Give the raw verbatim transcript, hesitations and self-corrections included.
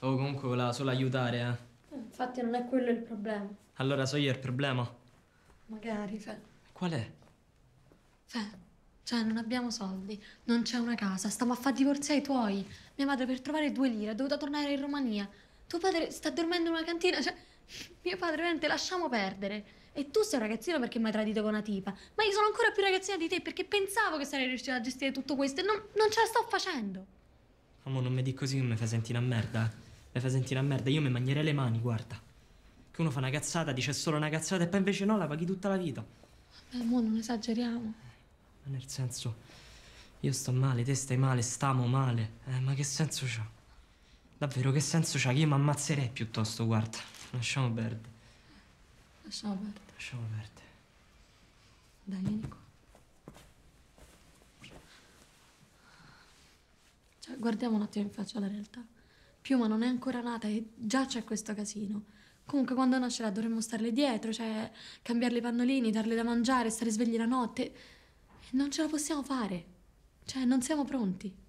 O comunque voleva solo aiutare, eh. Infatti non è quello il problema. Allora so io il problema? Magari, Fe. Qual è? Fe, cioè non abbiamo soldi, non c'è una casa, stiamo a far divorziare i tuoi. Mia madre per trovare due lire è dovuta tornare in Romania. Tuo padre sta dormendo in una cantina, cioè... Mio padre, veramente, lasciamo perdere. E tu sei un ragazzino perché mi hai tradito con una tipa. Ma io sono ancora più ragazzina di te perché pensavo che sarei riuscita a gestire tutto questo e non, non ce la sto facendo. Amore, non mi dici così che mi fai sentire una merda. Mi fai sentire una merda, io mi mangerei le mani, guarda. Che uno fa una cazzata, dice solo una cazzata e poi invece no, la paghi tutta la vita. Vabbè, amore, non esageriamo. Ma nel senso, io sto male, te stai male, stiamo male. Eh, ma che senso c'ha? Davvero, che senso c'ha? Che io mi ammazzerei piuttosto, guarda. Lasciamo perdere. Lasciamo perdere. Lasciamo perdere. Dai, vieni qua. Cioè, guardiamo un attimo in faccia la realtà. Piuma non è ancora nata e già c'è questo casino. Comunque, quando nascerà dovremmo starle dietro, cioè cambiarle i pannolini, darle da mangiare, stare svegli la notte. E non ce la possiamo fare. Cioè, non siamo pronti.